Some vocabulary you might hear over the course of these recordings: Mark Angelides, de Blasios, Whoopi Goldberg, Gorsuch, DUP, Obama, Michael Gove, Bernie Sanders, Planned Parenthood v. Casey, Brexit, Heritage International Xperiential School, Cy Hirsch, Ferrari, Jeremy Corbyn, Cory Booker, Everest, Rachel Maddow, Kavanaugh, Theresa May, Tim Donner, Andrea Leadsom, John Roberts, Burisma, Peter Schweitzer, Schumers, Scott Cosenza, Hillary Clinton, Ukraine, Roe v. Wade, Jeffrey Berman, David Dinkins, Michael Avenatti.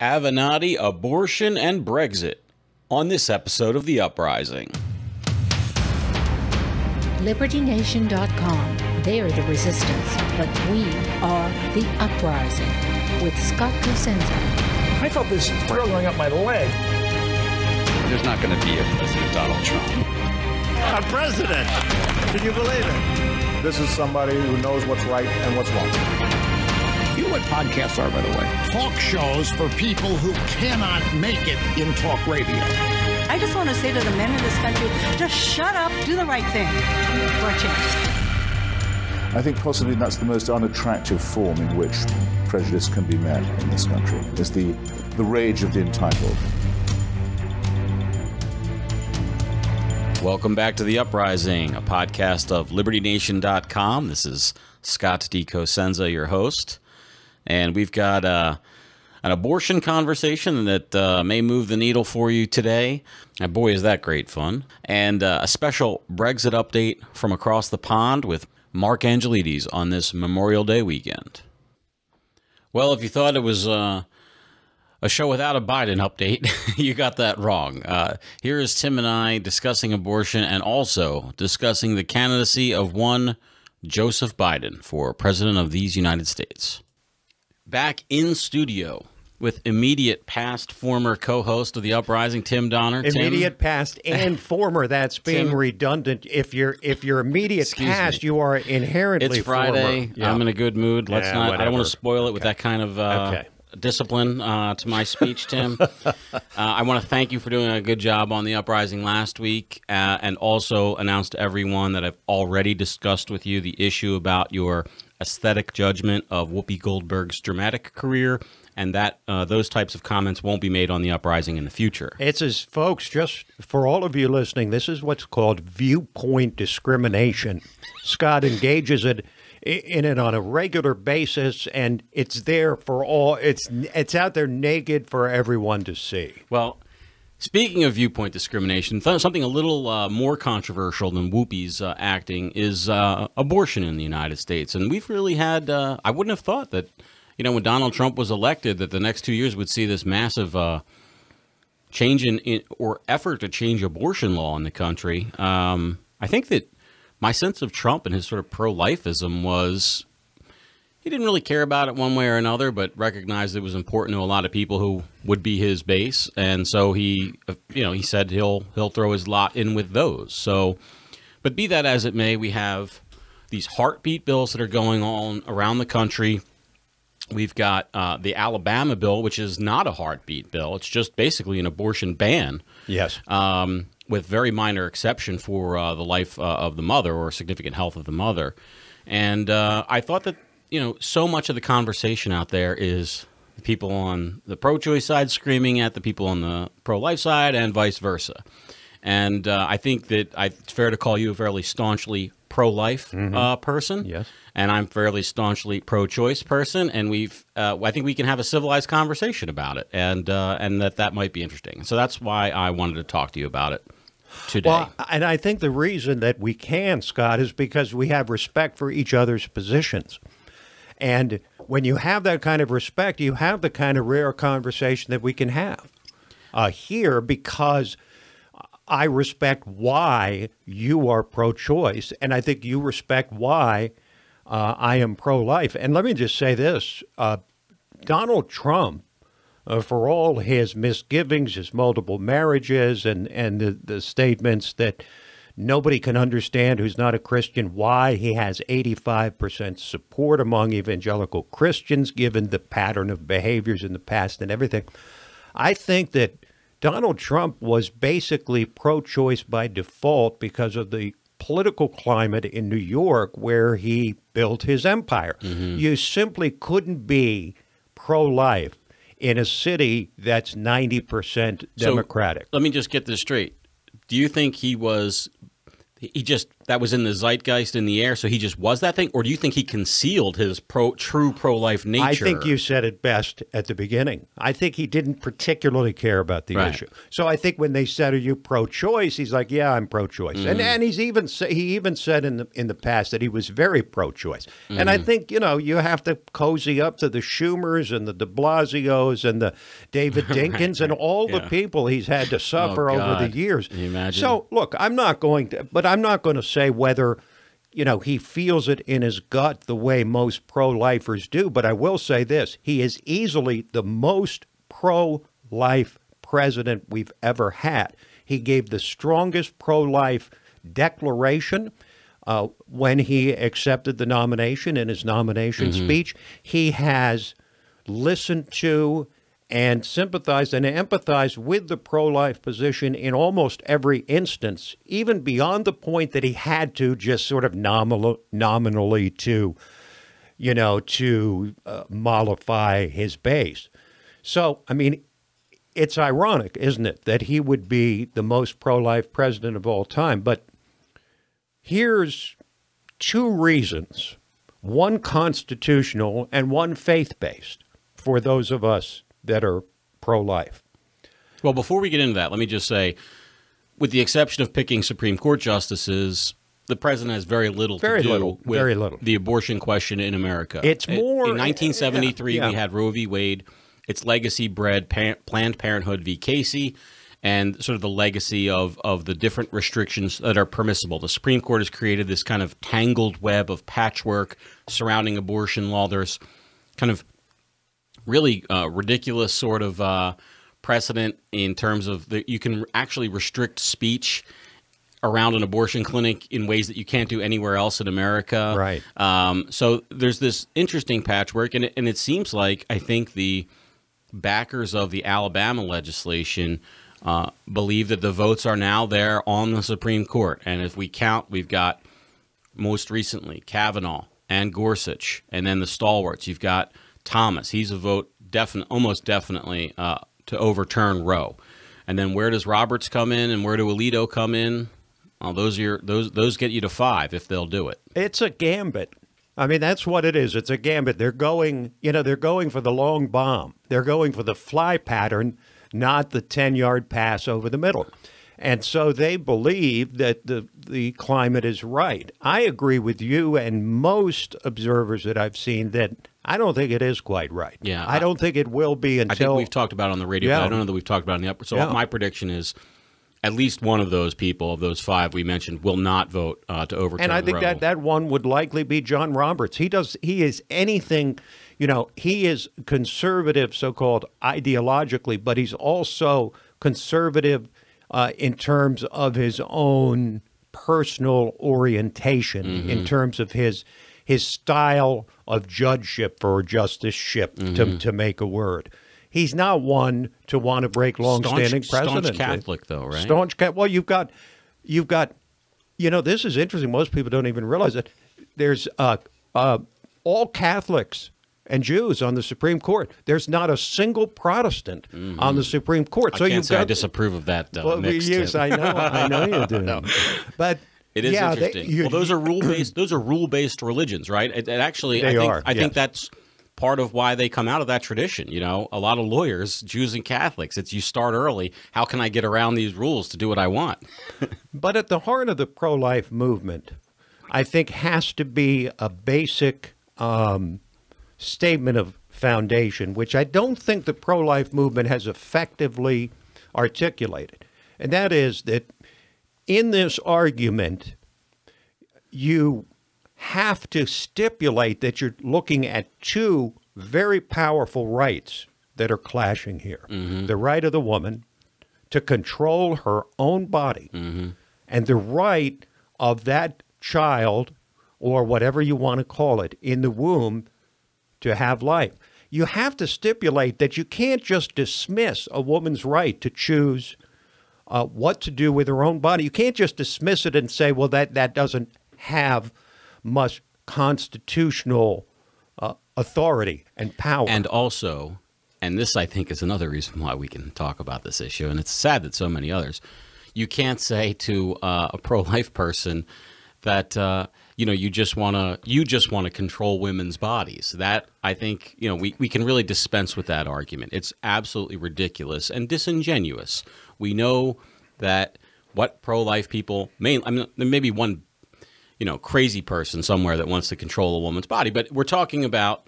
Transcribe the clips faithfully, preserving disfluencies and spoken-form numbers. Avenatti, abortion, and Brexit on this episode of The Uprising. Liberty Nation dot com. They are the resistance, but we are the uprising. With Scott Cosenza. I felt this thrill going up my leg. There's not going to be a President Donald Trump. A president? Can you believe it? This is somebody who knows what's right and what's wrong. You know what podcasts are, by the way? Talk shows for people who cannot make it in talk radio. I just want to say to the men of this country, just shut up, do the right thing. For a change. I think possibly that's the most unattractive form in which prejudice can be met in this country, is the, the rage of the entitled. Welcome back to The Uprising, a podcast of Liberty Nation dot com. This is Scott D. Cosenza, your host. And we've got uh, an abortion conversation that uh, may move the needle for you today. And boy, is that great fun. And uh, a special Brexit update from across the pond with Mark Angelides on this Memorial Day weekend. Well, if you thought it was uh, a show without a Biden update, you got that wrong. Uh, here is Tim and I discussing abortion and also discussing the candidacy of one Joseph Biden for president of these United States. Back in studio with immediate past former co-host of The Uprising, Tim Donner. Immediate Tim. Past and former, that's being Tim. Redundant. If you're if you're immediate Excuse past, me. You are inherently It's Friday. Former. Yeah. I'm in a good mood. Let's yeah, not whatever. I don't want to spoil it okay. with that kind of uh, okay. discipline uh, to my speech, Tim. uh, I want to thank you for doing a good job on The Uprising last week, uh, and also announce to everyone that I've already discussed with you the issue about your aesthetic judgment of Whoopi Goldberg's dramatic career, and that uh, those types of comments won't be made on The Uprising in the future. It's as folks, just for all of you listening, this is what's called viewpoint discrimination. Scott engages it in it on a regular basis, and it's there for all. It's it's out there naked for everyone to see. Well, speaking of viewpoint discrimination, th something a little uh, more controversial than Whoopi's uh, acting is uh, abortion in the United States. And we've really had, uh, I wouldn't have thought that, you know, when Donald Trump was elected, that the next two years would see this massive uh, change in, in or effort to change abortion law in the country. Um, I think that my sense of Trump and his sort of pro-lifeism was he didn't really care about it one way or another, but recognized it was important to a lot of people who would be his base. And so he, you know, he said he'll he'll throw his lot in with those. So, but be that as it may, we have these heartbeat bills that are going on around the country. We've got uh, the Alabama bill, which is not a heartbeat bill. It's just basically an abortion ban. Yes. Um, with very minor exception for uh, the life uh, of the mother or significant health of the mother. And uh, I thought that, you know, so much of the conversation out there is the people on the pro-choice side screaming at the people on the pro-life side and vice versa. And uh, I think that I, it's fair to call you a fairly staunchly pro-life mm-hmm. uh, person. Yes. And I'm fairly staunchly pro-choice person. And we've, uh, I think we can have a civilized conversation about it, and uh, and that that might be interesting. So that's why I wanted to talk to you about it today. Well, and I think the reason that we can, Scott, is because we have respect for each other's positions. And when you have that kind of respect, you have the kind of rare conversation that we can have uh, here, because I respect why you are pro-choice, and I think you respect why uh, I am pro-life. And let me just say this, uh, Donald Trump, uh, for all his misgivings, his multiple marriages, and, and the, the statements that nobody can understand who's not a Christian why he has eighty-five percent support among evangelical Christians, given the pattern of behaviors in the past and everything. I think that Donald Trump was basically pro-choice by default because of the political climate in New York where he built his empire. Mm-hmm. You simply couldn't be pro-life in a city that's ninety percent Democratic. So, let me just get this straight. Do you think he was, he just that was in the zeitgeist, in the air, so he just was that thing? Or do you think he concealed his pro, true pro-life nature? I think you said it best at the beginning. I think he didn't particularly care about the right. issue. So I think when they said, are you pro-choice? He's like, yeah, I'm pro-choice. Mm. And and he's even he even said in the, in the past that he was very pro-choice. Mm. And I think, you know, you have to cozy up to the Schumers and the de Blasios and the David Dinkins right, and all yeah. the people he's had to suffer oh, over the years. Can you imagine? So, look, I'm not going to, but I'm not going to say whether, you know, he feels it in his gut the way most pro-lifers do. But I will say this. He is easily the most pro-life president we've ever had. He gave the strongest pro-life declaration uh, when he accepted the nomination in his nomination mm-hmm. speech. He has listened to and sympathized and empathized with the pro-life position in almost every instance, even beyond the point that he had to just sort of nominal, nominally to, you know, to uh, mollify his base. So, I mean, it's ironic, isn't it, that he would be the most pro-life president of all time. But here's two reasons, one constitutional and one faith-based, for those of us that are pro-life. Well, before we get into that, let me just say, with the exception of picking Supreme Court justices, the president has very little very to do little, with very little. the abortion question in America. It's more... In nineteen seventy-three, yeah, yeah. we had Roe v. Wade, its legacy bred par Planned Parenthood v. Casey, and sort of the legacy of, of the different restrictions that are permissible. The Supreme Court has created this kind of tangled web of patchwork surrounding abortion law. There's kind of really uh, ridiculous sort of uh, precedent in terms of that you can actually restrict speech around an abortion clinic in ways that you can't do anywhere else in America. Right. Um, so there's this interesting patchwork, and it, and it seems like I think the backers of the Alabama legislation uh, believe that the votes are now there on the Supreme Court. And if we count, we've got most recently Kavanaugh and Gorsuch, and then the stalwarts. You've got Thomas, he's a vote definite, almost definitely uh, to overturn Roe. And then where does Roberts come in and where do Alito come in? Well, those, are your, those, those get you to five if they'll do it. It's a gambit. I mean, that's what it is. It's a gambit. They're going, you know, they're going for the long bomb. They're going for the fly pattern, not the ten-yard pass over the middle. And so they believe that the, the climate is right. I agree with you and most observers that I've seen that I don't think it is quite right. Yeah, I don't I, think it will be until... I think we've talked about it on the radio, yeah. but I don't know that we've talked about it on the upper. So yeah. my prediction is at least one of those people, of those five we mentioned, will not vote uh, to overturn Roe. And I think Roe. that that one would likely be John Roberts. He does. He is anything, you know, he is conservative, so-called ideologically, but he's also conservative Uh, in terms of his own personal orientation, mm-hmm. in terms of his his style of judgeship or justiceship, mm-hmm. to, to make a word. He's not one to want to break long-standing precedent. Staunch Catholic, though, right? Staunch Catholic. Well, you've got, you've got, you know, this is interesting. Most people don't even realize it. There's uh, uh, all Catholics and Jews on the Supreme Court. There's not a single Protestant mm-hmm. on the Supreme Court. So I can't say got, I disapprove of that, though. Well, mixed yes, I know, I know you do. No. But it is yeah, interesting. They, you, well, those are rule based. Those are rule based religions, right? And actually, they I think are, I yes. think that's part of why they come out of that tradition. You know, a lot of lawyers, Jews and Catholics. It's you start early. How can I get around these rules to do what I want? But at the heart of the pro-life movement, I think, has to be a basic Um, statement of foundation, which I don't think the pro-life movement has effectively articulated. And that is that in this argument, you have to stipulate that you're looking at two very powerful rights that are clashing here. Mm-hmm. The right of the woman to control her own body, mm-hmm. and the right of that child, or whatever you want to call it, in the womb to have life. You have to stipulate that you can't just dismiss a woman's right to choose uh, what to do with her own body. You can't just dismiss it and say, well, that, that doesn't have much constitutional uh, authority and power. And also, and this I think is another reason why we can talk about this issue, and it's sad that so many others, you can't say to uh, a pro-life person that uh, you know, you just want to you just want to control women's bodies. That, I think, you know, we, we can really dispense with that argument. It's absolutely ridiculous and disingenuous. We know that what pro-life people main I mean, there may be one, you know, crazy person somewhere that wants to control a woman's body, but we're talking about,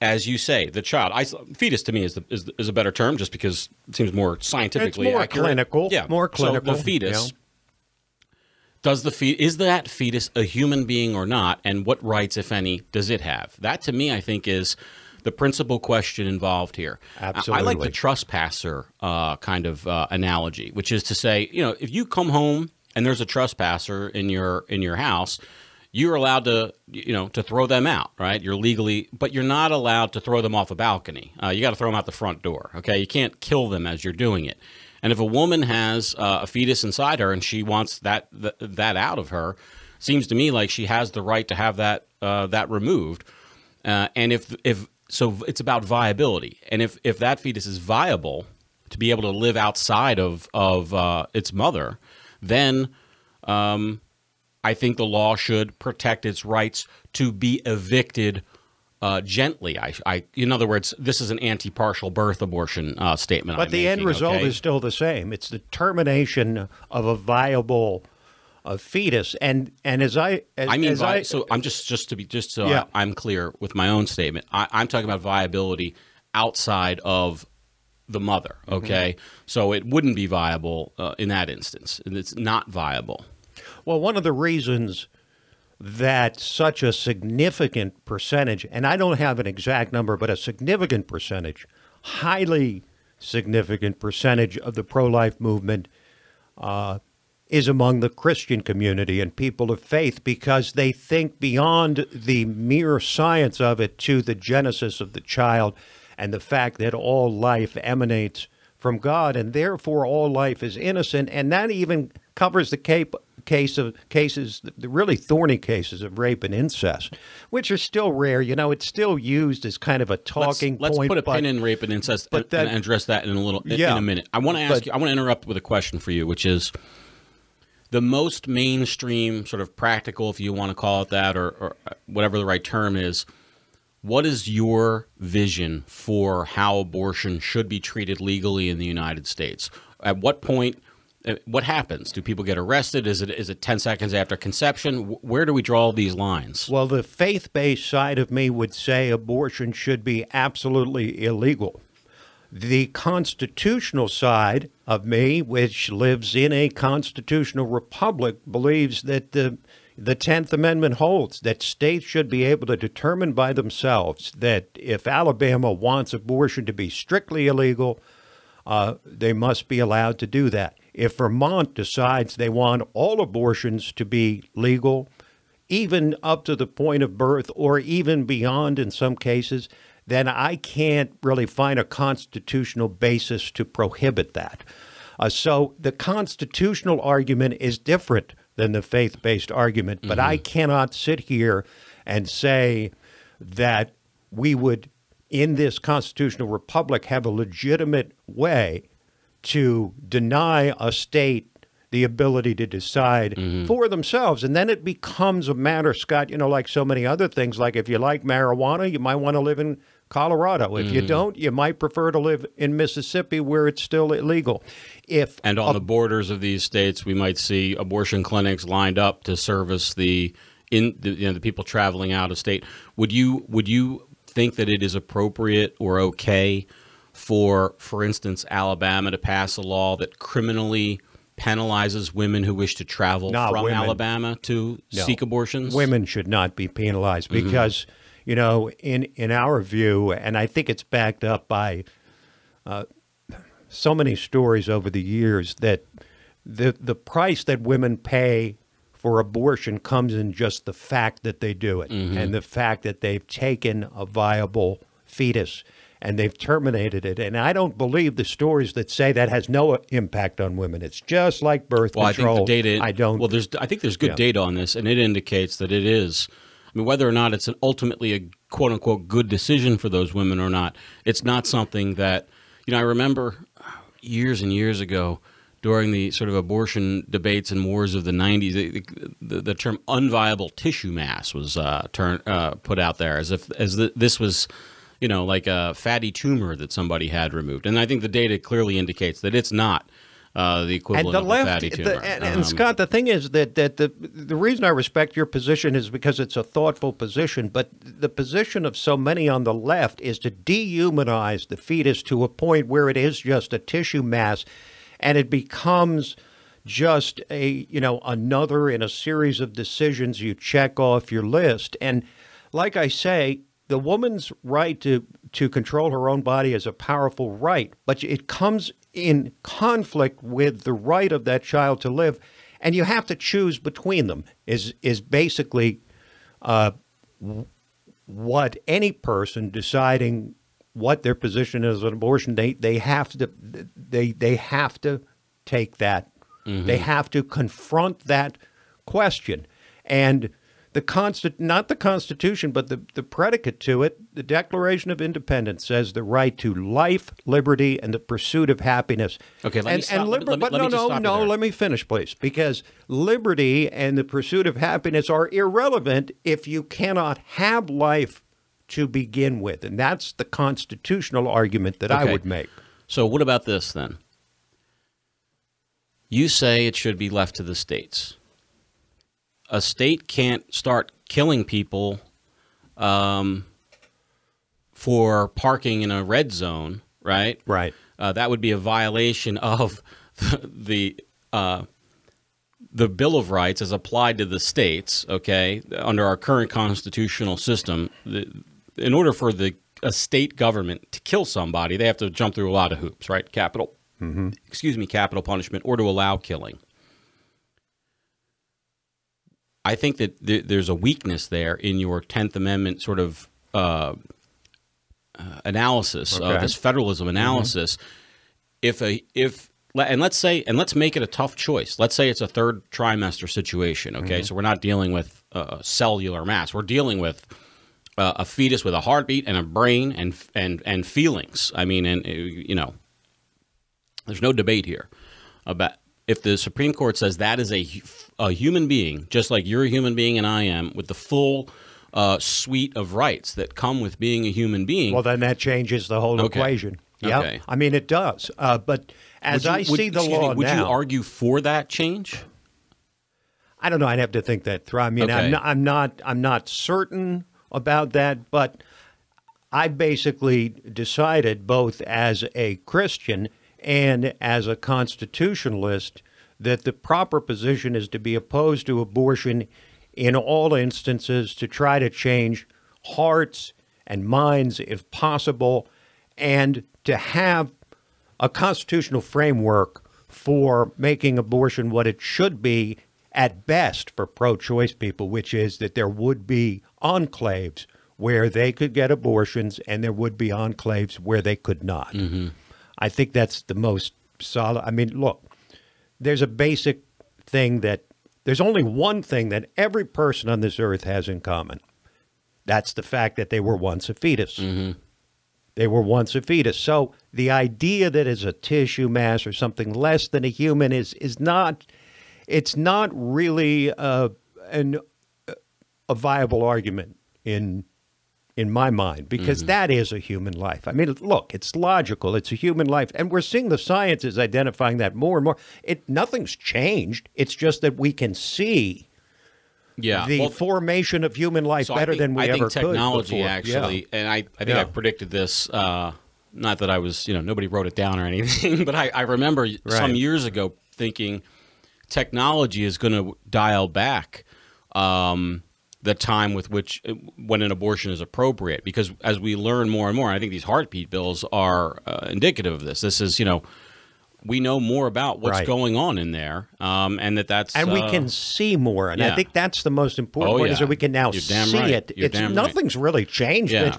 as you say, the child. I, fetus to me is, the, is is a better term, just because it seems more scientifically it's more accurate. clinical. Yeah, more clinical. So the fetus. Yeah. Does the fe- is that fetus a human being or not, and what rights, if any, does it have? That, to me, I think, is the principal question involved here. Absolutely. I, I like the trespasser uh, kind of uh, analogy, which is to say, you know, if you come home and there's a trespasser in your in your house, you're allowed to, you know, to throw them out, right? You're legally, but you're not allowed to throw them off a balcony. Uh, you got to throw them out the front door. Okay, you can't kill them as you're doing it. And if a woman has uh, a fetus inside her and she wants that th- that out of her, seems to me like she has the right to have that uh, that removed. Uh, and if if so, it's about viability. And if if that fetus is viable to be able to live outside of of uh, its mother, then um, I think the law should protect its rights to be evicted Uh, gently, I, I, in other words, this is an anti-partial birth abortion uh, statement. But I'm the making, end result okay? is still the same. It's the termination of a viable uh, fetus, and and as I, as, I mean, as vi- I, so I'm just just to be just so yeah. I, I'm clear with my own statement. I, I'm talking about viability outside of the mother. Okay, mm-hmm. So it wouldn't be viable uh, in that instance, and it's not viable. Well, one of the reasons that such a significant percentage, and I don't have an exact number, but a significant percentage, highly significant percentage of the pro-life movement uh, is among the Christian community and people of faith, because they think beyond the mere science of it to the genesis of the child and the fact that all life emanates from God, and therefore all life is innocent. And that even covers the cape case of cases, the really thorny cases of rape and incest, which are still rare. You know, it's still used as kind of a talking let's, point. Let's put a but, pin in rape and incest but that, and address that in a little yeah, in a minute. I want to ask but, you. I want to interrupt with a question for you, which is the most mainstream sort of practical, if you want to call it that, or, or whatever the right term is. What is your vision for how abortion should be treated legally in the United States? At what point? What happens? Do people get arrested? Is it is it ten seconds after conception? Where do we draw these lines? Well, the faith-based side of me would say abortion should be absolutely illegal. The constitutional side of me, which lives in a constitutional republic, believes that the the tenth Amendment holds, that states should be able to determine by themselves that if Alabama wants abortion to be strictly illegal, uh, they must be allowed to do that. If Vermont decides they want all abortions to be legal, even up to the point of birth or even beyond in some cases, then I can't really find a constitutional basis to prohibit that. Uh, so the constitutional argument is different than the faith-based argument, but mm-hmm. I cannot sit here and say that we would, in this constitutional republic, have a legitimate way to deny a state the ability to decide mm-hmm. for themselves. And then it becomes a matter, Scott, you know, like so many other things, like if you like marijuana, you might want to live in Colorado. If mm-hmm. you don't, you might prefer to live in Mississippi, where it's still illegal. If And on a- the borders of these states, we might see abortion clinics lined up to service the, in, the, you know, the people traveling out of state. Would you, would you think that it is appropriate or okay for, for instance, Alabama to pass a law that criminally penalizes women who wish to travel no, from women. Alabama to no. seek abortions? Women should not be penalized because, mm-hmm. you know, in, in our view, and I think it's backed up by uh, so many stories over the years, that the the price that women pay for abortion comes in just the fact that they do it mm-hmm. and the fact that they've taken a viable fetus and they've terminated it. And I don't believe the stories that say that has no impact on women. It's just like birth well, control. I think the data, I don't. Well, there's, I think there's good yeah. data on this, and it indicates that it is. I mean, whether or not it's an ultimately a quote unquote good decision for those women or not, it's not something that, you know, I remember years and years ago during the sort of abortion debates and wars of the nineties, the, the, the term unviable tissue mass was uh, turn, uh, put out there as if as the, this was, you know, like a fatty tumor that somebody had removed. And I think the data clearly indicates that it's not uh, the equivalent and the of left, a fatty tumor. The, and, and um, Scott, the thing is that, that the, the reason I respect your position is because it's a thoughtful position, but the position of so many on the left is to dehumanize the fetus to a point where it is just a tissue mass. And it becomes just a, you know, another in a series of decisions you check off your list. And like I say, the woman's right to, to control her own body is a powerful right, but it comes in conflict with the right of that child to live. And you have to choose between them is, is basically uh, what any person deciding what their position is on abortion, they they have to they they have to take that. Mm-hmm. They have to confront that question. And the constant not the Constitution, but the, the predicate to it, the Declaration of Independence says the right to life, liberty, and the pursuit of happiness. Okay, let and, me stop. And liber- let me, but let me, no, no, stop no, let me finish, please. Because liberty and the pursuit of happiness are irrelevant if you cannot have life to begin with. And that's the constitutional argument that okay. I would make. So what about this then? You say it should be left to the states. A state can't start killing people um, for parking in a red zone, right? Right. Uh, that would be a violation of the uh, the Bill of Rights as applied to the states, okay, under our current constitutional system. The, in order for the a state government to kill somebody, they have to jump through a lot of hoops, right? Capital, mm-hmm. excuse me, capital punishment, or to allow killing. I think that th there's a weakness there in your tenth Amendment sort of uh, uh, analysis okay. of this federalism analysis. Mm-hmm. If a if and let's say and let's make it a tough choice. Let's say it's a third trimester situation. Okay, mm-hmm. so we're not dealing with uh, cellular mass. We're dealing with Uh, a fetus with a heartbeat and a brain and and and feelings. I mean, and you know, there's no debate here about if the Supreme Court says that is a a human being, just like you're a human being and I am, with the full uh, suite of rights that come with being a human being. Well, then that changes the whole okay. equation. Yeah, okay. I mean it does. Uh, but as you, I would, see the law me, would now, would you argue for that change? I don't know. I'd have to think that through. I mean, okay. I'm not, I'm not. I'm not certain about that, but I basically decided both as a Christian and as a constitutionalist that the proper position is to be opposed to abortion in all instances, to try to change hearts and minds if possible, and to have a constitutional framework for making abortion what it should be at best for pro-choice people, which is that there would be enclaves where they could get abortions and there would be enclaves where they could not. Mm-hmm. I think that's the most solid. I mean, look, there's a basic thing that there's only one thing that every person on this earth has in common. That's the fact that they were once a fetus. Mm-hmm. They were once a fetus. So the idea that it's a tissue mass or something less than a human is, is not... It's not really uh, an, a viable argument in in my mind, because mm-hmm. that is a human life. I mean, look, it's logical. It's a human life. And we're seeing the science is identifying that more and more. It Nothing's changed. It's just that we can see yeah. the well, formation of human life so better think, than we I ever could I think technology, actually, yeah. and I, I think yeah. I predicted this. Uh, not that I was, you know, nobody wrote it down or anything, but I, I remember right. some years ago thinking – technology is going to dial back um, the time with which when an abortion is appropriate, because as we learn more and more, I think these heartbeat bills are uh, indicative of this. This is, you know, we know more about what's right. going on in there, um, and that that's and uh, we can see more. And yeah. I think that's the most important oh, point yeah. is that we can now see right. it. You're it's nothing's right. really changed. Yeah.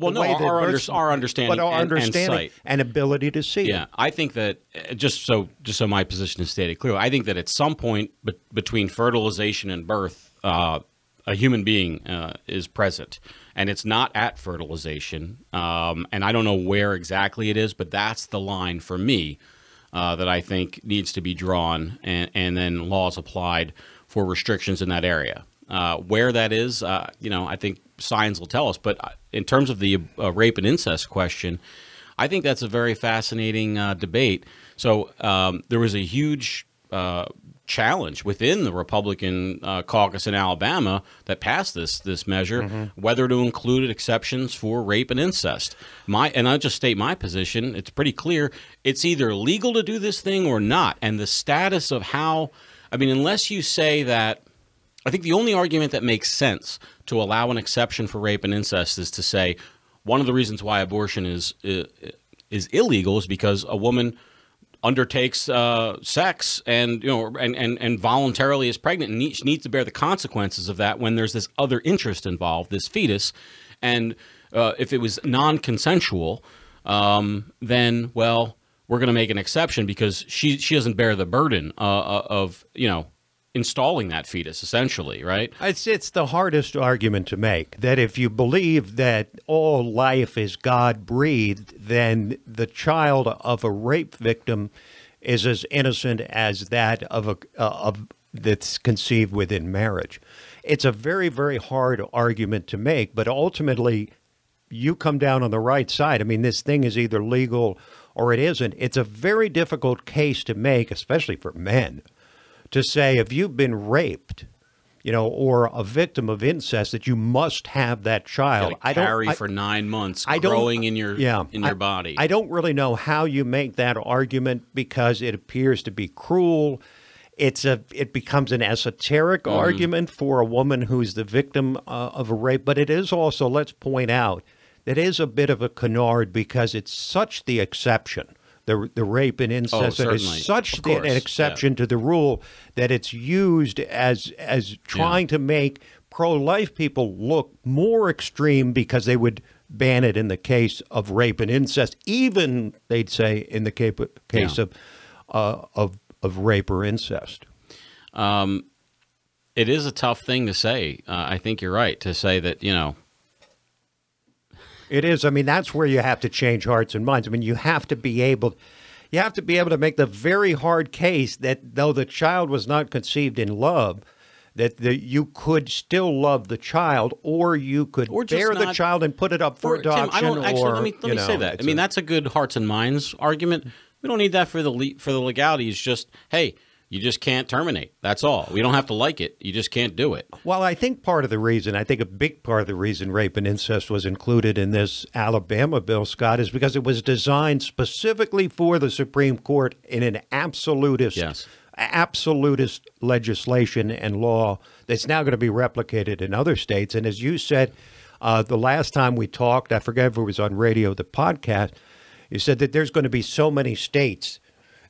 well, no, our, our, under, our understanding, but our and, understanding and, sight. and ability to see. Yeah, it. I think that just so just so my position is stated clearly, I think that at some point be between fertilization and birth, uh, a human being uh, is present, and it's not at fertilization. Um, and I don't know where exactly it is, but that's the line for me. uh, that I think needs to be drawn and, and then laws applied for restrictions in that area. Uh, where that is, uh, you know, I think science will tell us. But in terms of the uh, rape and incest question, I think that's a very fascinating uh, debate. So um, there was a huge uh, challenge within the Republican uh, caucus in Alabama that passed this this measure, mm-hmm. whether to include exceptions for rape and incest. My and I'll just state my position. It's pretty clear. It's either legal to do this thing or not. And the status of how – I mean, unless you say that – I think the only argument that makes sense to allow an exception for rape and incest is to say – one of the reasons why abortion is is illegal is because a woman undertakes uh, sex and you know and, and and voluntarily is pregnant and needs, needs to bear the consequences of that when there's this other interest involved, this fetus, and uh, if it was non-consensual, um, then well, we're going to make an exception because she she doesn't bear the burden uh, of you know. installing that fetus, essentially, right? It's, it's the hardest argument to make, that if you believe that all life is God-breathed, then the child of a rape victim is as innocent as that of a uh, of that's conceived within marriage. It's a very, very hard argument to make, but ultimately, you come down on the right side. I mean, this thing is either legal or it isn't. It's a very difficult case to make, especially for men, to say if you've been raped, you know, or a victim of incest, that you must have that child. I don't carry I, for nine months I growing in your yeah, in your I, body. I don't really know how you make that argument because it appears to be cruel. It's a it becomes an esoteric mm-hmm. argument for a woman who's the victim uh, of a rape, but it is also, let's point out, that is a bit of a canard because it's such the exception. The, the rape and incest oh, is such the, an exception yeah. to the rule that it's used as as trying yeah. to make pro-life people look more extreme because they would ban it in the case of rape and incest, even, they'd say, in the case yeah. of, uh, of, of rape or incest. Um, it is a tough thing to say. Uh, I think you're right to say that, you know, it is. I mean, that's where you have to change hearts and minds. I mean, you have to be able, you have to be able to make the very hard case that though the child was not conceived in love, that the, you could still love the child, or you could or bear not, the child and put it up for or, adoption. Tim, I don't, actually, or, let me, let me know, say that. I mean, a, that's a good hearts and minds argument. We don't need that for the le for the legality. It's just, hey, you just can't terminate. That's all. We don't have to like it. You just can't do it. Well, I think part of the reason, I think a big part of the reason rape and incest was included in this Alabama bill, Scott, is because it was designed specifically for the Supreme Court in an absolutist, yes. absolutist legislation and law that's now going to be replicated in other states. And as you said, uh, the last time we talked, I forget if it was on radio, the podcast, you said that there's going to be so many states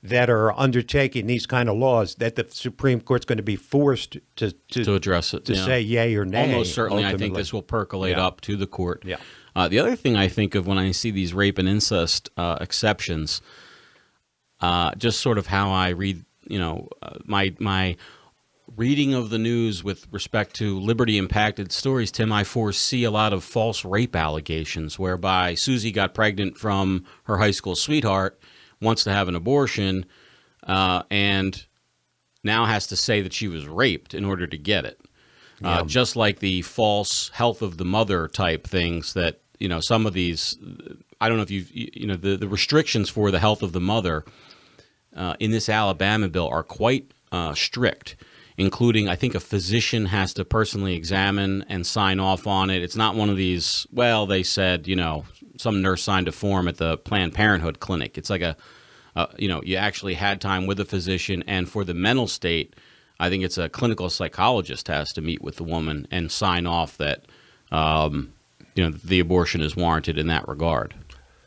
that are undertaking these kind of laws that the Supreme Court's going to be forced to to, to address it, to yeah. say yay or nay. Almost certainly, ultimately. I think this will percolate yeah. up to the court. Yeah. Uh, the other thing I think of when I see these rape and incest uh, exceptions, uh, just sort of how I read, you know, uh, my my reading of the news with respect to liberty-impacted stories, Tim, I foresee a lot of false rape allegations whereby Susie got pregnant from her high school sweetheart, wants to have an abortion, uh, and now has to say that she was raped in order to get it. Uh, yeah. Just like the false health of the mother type things that, you know, some of these, I don't know if you've, you know, the, the restrictions for the health of the mother uh, in this Alabama bill are quite uh, strict, including, I think, a physician has to personally examine and sign off on it. It's not one of these, well, they said, you know, some nurse signed a form at the Planned Parenthood clinic. It's like a, uh, you know, you actually had time with a physician. And for the mental state, I think it's a clinical psychologist has to meet with the woman and sign off that, um, you know, the abortion is warranted in that regard.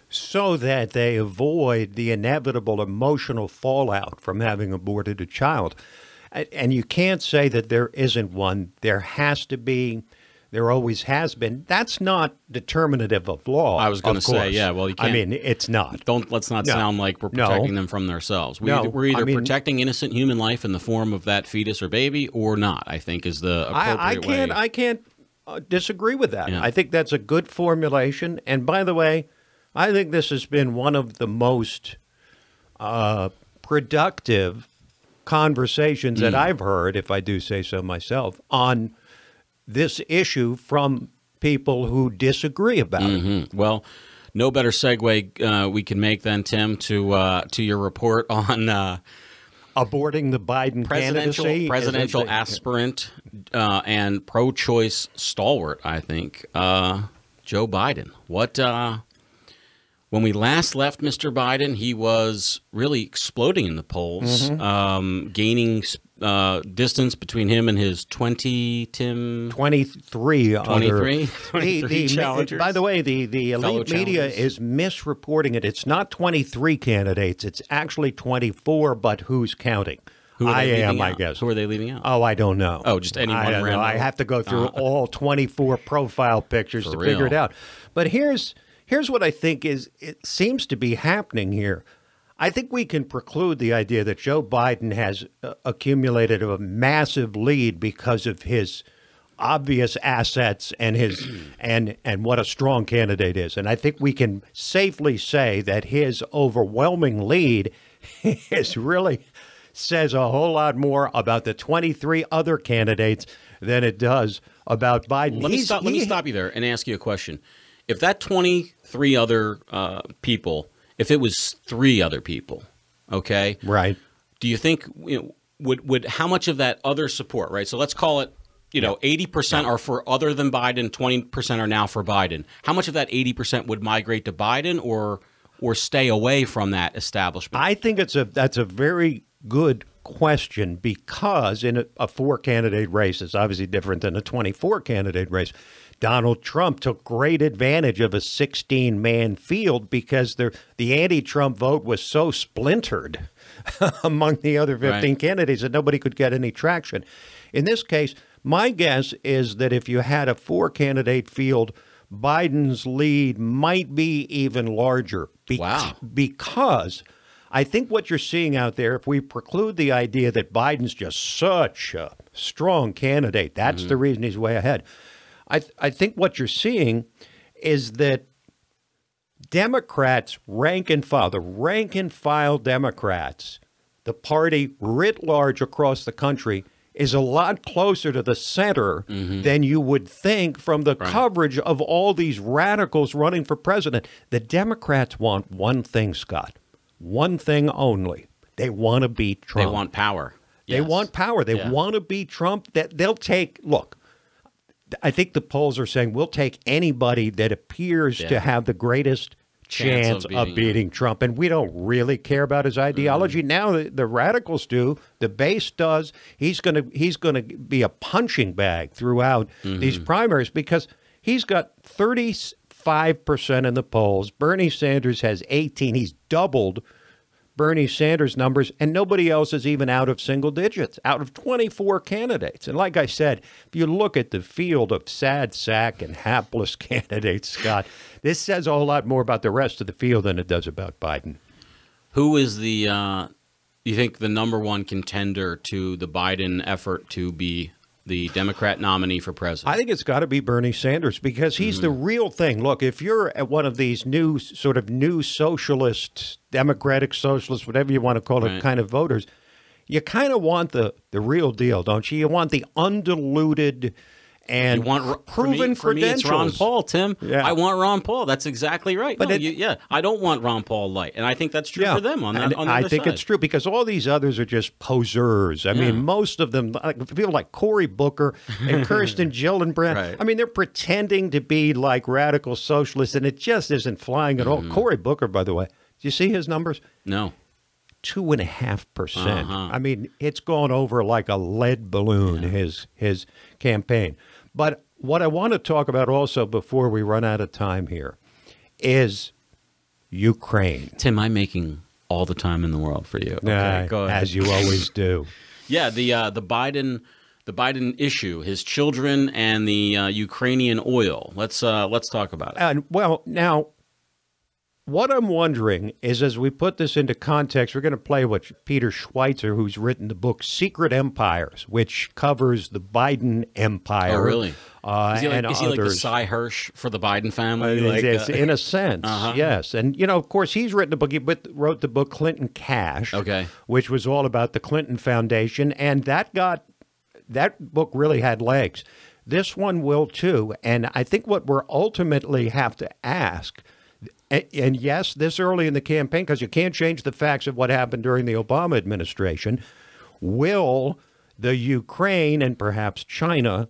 So that they avoid the inevitable emotional fallout from having aborted a child. And you can't say that there isn't one. There has to be. There always has been. That's not determinative of law. I was going to say, yeah, well, you can't. I mean, it's not. Don't let's not no. sound like we're protecting no. them from themselves. We, no. We're either I mean, protecting innocent human life in the form of that fetus or baby or not, I think is the appropriate I, I can't, way. I can't uh, disagree with that. Yeah. I think that's a good formulation. And by the way, I think this has been one of the most uh, productive conversations mm. that I've heard, if I do say so myself, on this issue from people who disagree about mm-hmm. it. Well, no better segue uh, we can make than, Tim, to uh, to your report on uh, aborting the Biden presidential candidacy, presidential aspirant uh, and pro-choice stalwart, I think, uh, Joe Biden. What uh, when we last left Mister Biden, he was really exploding in the polls, mm-hmm. um, gaining uh, distance between him and his twenty Tim twenty-three twenty-three, twenty-three challengers. By the way, the the elite media is misreporting it. It's not twenty-three candidates. It's actually twenty-four. But who's counting? Who I am, out? I guess. Who are they leaving out? Oh, I don't know. Oh, just anyone random. I have to go through uh, all twenty-four profile pictures to real. figure it out. But here's here's what I think is it seems to be happening here. I think we can preclude the idea that Joe Biden has uh, accumulated a massive lead because of his obvious assets and his and and what a strong candidate is. And I think we can safely say that his overwhelming lead is really says a whole lot more about the twenty-three other candidates than it does about Biden. Let me stop, he, let me stop you there and ask you a question. If that twenty-three other uh, people, if it was three other people, okay, right? Do you think you know, would would how much of that other support, right? So let's call it, you know, eighty percent are for other than Biden, twenty percent are now for Biden. How much of that eighty percent would migrate to Biden or or stay away from that establishment? I think it's a that's a very good question, because in a, a four candidate race, it's obviously different than a twenty-four candidate race. Donald Trump took great advantage of a sixteen man field because the the anti-Trump vote was so splintered among the other fifteen right. candidates that nobody could get any traction. In this case, my guess is that if you had a four candidate field, Biden's lead might be even larger be- wow. because I think what you're seeing out there, if we preclude the idea that Biden's just such a strong candidate, that's mm-hmm. the reason he's way ahead. I th- I think what you're seeing is that Democrats, rank and file, the rank and file Democrats, the party writ large across the country, is a lot closer to the center mm-hmm. than you would think from the right. coverage of all these radicals running for president. The Democrats want one thing, Scott. One thing only. They want to beat Trump. They want power. Yes. They want power. They yeah. want to beat Trump. That they'll take, look, I think the polls are saying we'll take anybody that appears yeah. to have the greatest chance, chance of beating, of beating Trump. And we don't really care about his ideology. Mm. Now the, the radicals do. The base does. He's going to he's going to be a punching bag throughout mm-hmm. these primaries because he's got thirty-five percent in the polls. Bernie Sanders has eighteen. He's doubled Bernie Sanders' numbers, and nobody else is even out of single digits, out of twenty-four candidates. And like I said, if you look at the field of sad sack and hapless candidates, Scott, this says a whole lot more about the rest of the field than it does about Biden. Who is the, uh, you think, the number one contender to the Biden effort to be the Democrat nominee for president? I think it's got to be Bernie Sanders because he's mm-hmm. the real thing. Look, if you're at one of these new sort of new socialist, democratic socialist, whatever you want to call it, right. kind of voters, you kind of want the, the real deal, don't you? You want the undiluted and you want, proven for me, credentials. For me, it's Ron Paul, Tim. Yeah. I want Ron Paul. That's exactly right. But no, it, you, yeah, I don't want Ron Paul light. And I think that's true yeah, for them on, that, on the I other think side. It's true because all these others are just posers. I yeah. mean, most of them, like, people like Cory Booker and Kirsten Gillibrand, right. I mean, they're pretending to be like radical socialists, and it just isn't flying at all. Mm. Cory Booker, by the way, do you see his numbers? No. Two and a half percent. Uh-huh. I mean, it's gone over like a lead balloon, yeah. his his campaign. But what I want to talk about also before we run out of time here is Ukraine. Tim, I'm making all the time in the world for you. Okay, uh, go ahead. As you always do. yeah, the uh, the Biden the Biden issue, his children and the uh, Ukrainian oil. Let's uh, let's talk about it. And well, now what I'm wondering is, as we put this into context, we're going to play what Peter Schweitzer, who's written the book Secret Empires, which covers the Biden empire. Oh, really? Uh, is he like, and is he like the Cy Hirsch for the Biden family? Uh, like, yes, uh, in a sense, uh-huh. yes. And, you know, of course, he's written a book. He wrote the book Clinton Cash, okay. which was all about the Clinton Foundation. And that got, that book really had legs. This one will, too. And I think what we're ultimately have to ask, and, and yes, this early in the campaign, because you can't change the facts of what happened during the Obama administration, will the Ukraine and perhaps China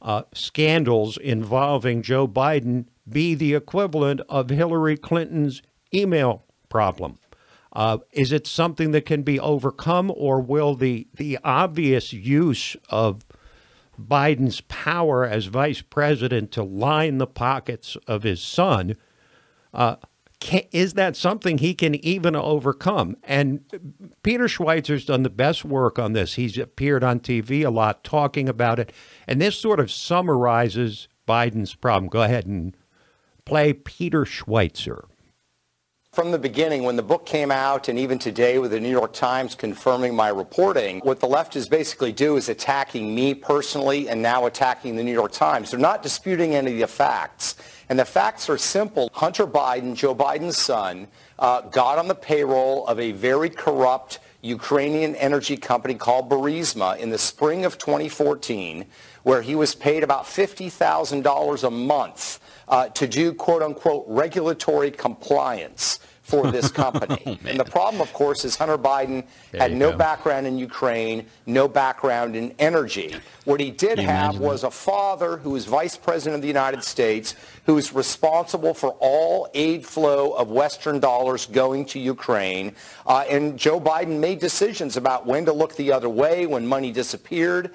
uh, scandals involving Joe Biden be the equivalent of Hillary Clinton's email problem? Uh, is it something that can be overcome, or will the, the obvious use of Biden's power as vice president to line the pockets of his son, uh, can, is that something he can even overcome? And Peter Schweitzer's done the best work on this. He's appeared on T V a lot talking about it. And this sort of summarizes Biden's problem. Go ahead and play Peter Schweitzer. From the beginning, when the book came out, and even today with the New York Times confirming my reporting, what the left is basically do is attacking me personally and now attacking the New York Times. They're not disputing any of the facts. And the facts are simple. Hunter Biden, Joe Biden's son, uh, got on the payroll of a very corrupt Ukrainian energy company called Burisma in the spring of twenty fourteen, where he was paid about fifty thousand dollars a month Uh, to do, quote-unquote, regulatory compliance for this company. oh, and the problem, of course, is Hunter Biden there had no go. background in Ukraine, no background in energy. What he did have was that? a father who was vice president of the United States, who is responsible for all aid flow of Western dollars going to Ukraine. Uh, and Joe Biden made decisions about when to look the other way, when money disappeared.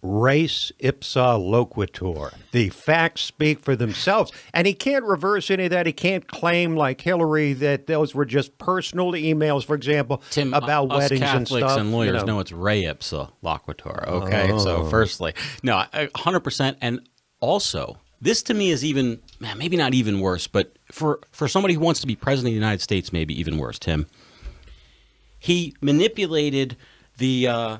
Race ipsa loquitur. The facts speak for themselves. And he can't reverse any of that. He can't claim, like Hillary, that those were just personal emails, for example, Tim, about us weddings Catholics and stuff. and lawyers you know. know it's re ipsa loquitur. Okay, oh. so firstly, no, one hundred percent. And also, this to me is even, man, maybe not even worse, but for, for somebody who wants to be president of the United States, maybe even worse, Tim. He manipulated the... Uh,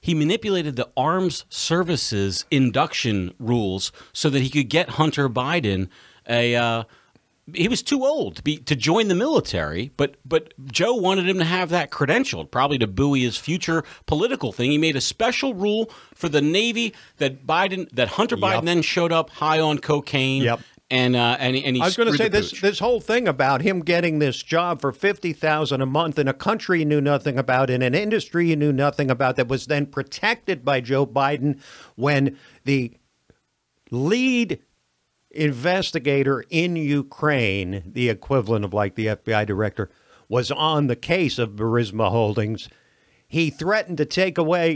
He manipulated the arms services induction rules so that he could get Hunter Biden a uh, – he was too old to, be, to join the military, but but Joe wanted him to have that credentialed, probably to buoy his future political thing. He made a special rule for the Navy that Biden – that Hunter Biden yep. then showed up high on cocaine. Yep. And, uh, and, and he I was going to say this, this whole thing about him getting this job for fifty thousand dollars a month in a country he knew nothing about, in an industry he knew nothing about, that was then protected by Joe Biden when the lead investigator in Ukraine, the equivalent of like the F B I director, was on the case of Burisma Holdings. He threatened to take away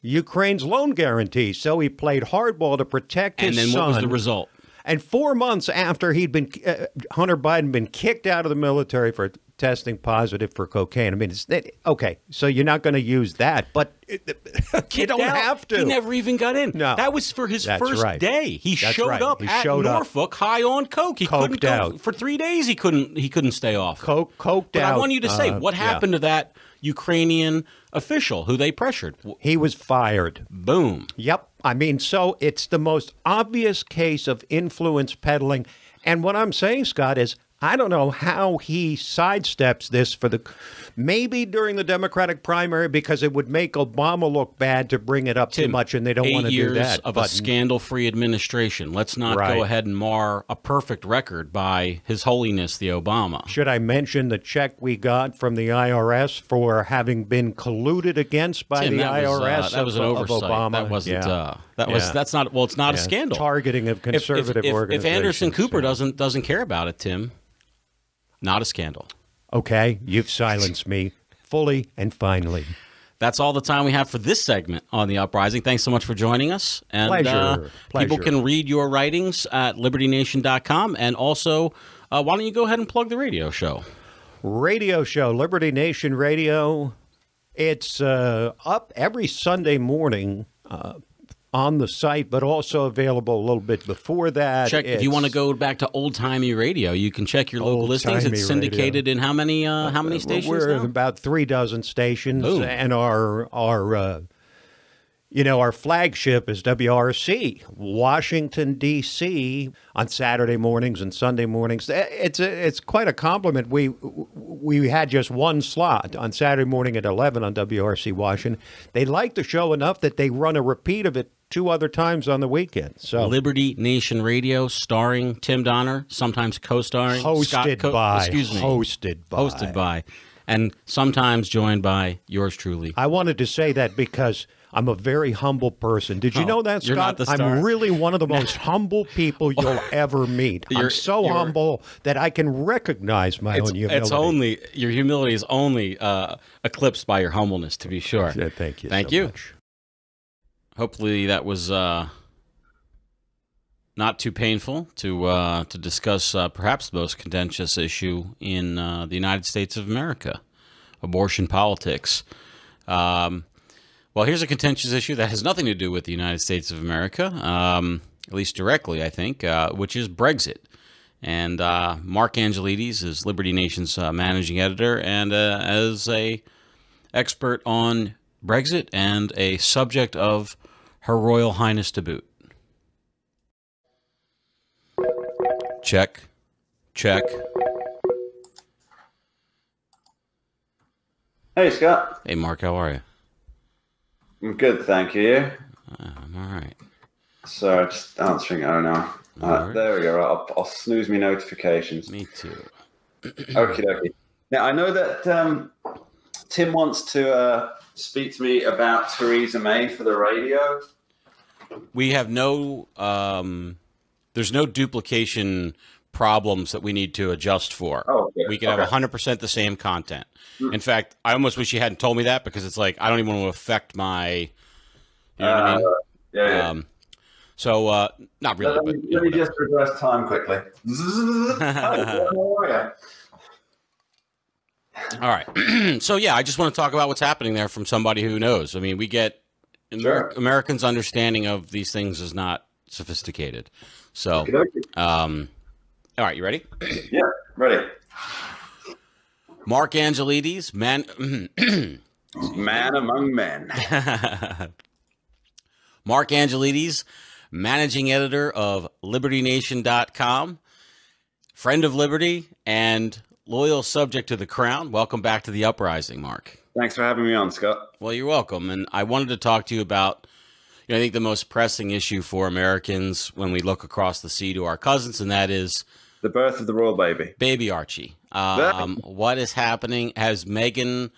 Ukraine's loan guarantee. So he played hardball to protect his son. And then what was the result? And four months after he'd been uh, Hunter Biden been kicked out of the military for testing positive for cocaine. I mean, it's it, OK, so you're not going to use that, but it, you don't out. have to. He never even got in. No, that was for his That's first right. day. He That's showed right. up he at showed Norfolk up. high on coke. He Coked couldn't out. go for three days. He couldn't he couldn't stay off. Coke, coked but out. I want you to say uh, what happened yeah. to that Ukrainian official who they pressured. He was fired. Boom. Yep. I mean, so it's the most obvious case of influence peddling. And what I'm saying, Scott, is I don't know how he sidesteps this for the maybe during the Democratic primary, because it would make Obama look bad to bring it up Tim, too much. And they don't want to do that. Eight years of but, a scandal free administration. Let's not right. go ahead and mar a perfect record by His Holiness, the Obama. Should I mention the check we got from the I R S for having been colluded against by Tim, the that I R S? Was, uh, that was an of, oversight. Of Obama. That wasn't. Yeah. Uh, that yeah. was. That's not. Well, it's not yeah. a scandal. Targeting of conservative if, if, if, organizations. If Anderson Cooper yeah. doesn't doesn't care about it, Tim. Not a scandal. Okay, you've silenced me fully and finally. That's all the time we have for this segment on The Uprising. Thanks so much for joining us. And, Pleasure. Uh, Pleasure. People can read your writings at Liberty Nation dot com. And also, uh, why don't you go ahead and plug the radio show? Radio show, Liberty Nation Radio. It's uh, up every Sunday morning, uh, on the site, but also available a little bit before that. Check, if you want to go back to old-timey radio, you can check your local listings. It's syndicated radio. in how many uh, how many stations? We're now? about three dozen stations, Ooh. and our our uh, you know our flagship is W R C, Washington D C, on Saturday mornings and Sunday mornings. It's a, it's quite a compliment. We we had just one slot on Saturday morning at eleven on W R C Washington. They like the show enough that they run a repeat of it two other times on the weekend. So Liberty Nation Radio, starring Tim Donner, sometimes co-starring hosted Scott Co- by excuse me, hosted by hosted by, and sometimes joined by yours truly. I wanted to say that because I'm a very humble person. Did you oh, know that, Scott? I'm really one of the most humble people you'll ever meet. You're, I'm so humble that I can recognize my it's, own humility. It's only your humility is only uh, eclipsed by your humbleness, to be sure. Yeah, thank you. Thank so you. Much. Hopefully that was uh, not too painful to uh, to discuss uh, perhaps the most contentious issue in uh, the United States of America, abortion politics. Um, well, here's a contentious issue that has nothing to do with the United States of America, um, at least directly, I think, uh, which is Brexit. And uh, Mark Angelides is Liberty Nation's uh, managing editor and uh, as a expert on Brexit and a subject of Her Royal Highness to boot. Check. Check. Hey, Scott. Hey, Mark. How are you? I'm good, thank you. I'm all right. So, just answering. Oh, no. Uh, right. There we go. I'll, I'll snooze me notifications. Me too. Okie dokie. Now, I know that um, Tim wants to... Uh, speak to me about Theresa May for the radio. We have no, um, there's no duplication problems that we need to adjust for. Oh, okay. We can okay. have one hundred percent the same content. Mm. In fact, I almost wish you hadn't told me that because it's like, I don't even want to affect my, you know uh, what I mean? Yeah, yeah. Um, so, uh, not really. Let me, but, let me just reverse time quickly. oh, All right. So, yeah, I just want to talk about what's happening there from somebody who knows. I mean, we get sure. Amer- Americans' understanding of these things is not sophisticated. So, um, all right. You ready? Yeah, ready. Mark Angelides, man. man among men. Mark Angelides, managing editor of Liberty Nation dot com, friend of Liberty and loyal subject to the crown. Welcome back to The Uprising, Mark. Thanks for having me on, Scott. Well, you're welcome. And I wanted to talk to you about, you know, I think the most pressing issue for Americans when we look across the sea to our cousins, and that is the birth of the royal baby. Baby Archie. Um, what is happening? Has Meghan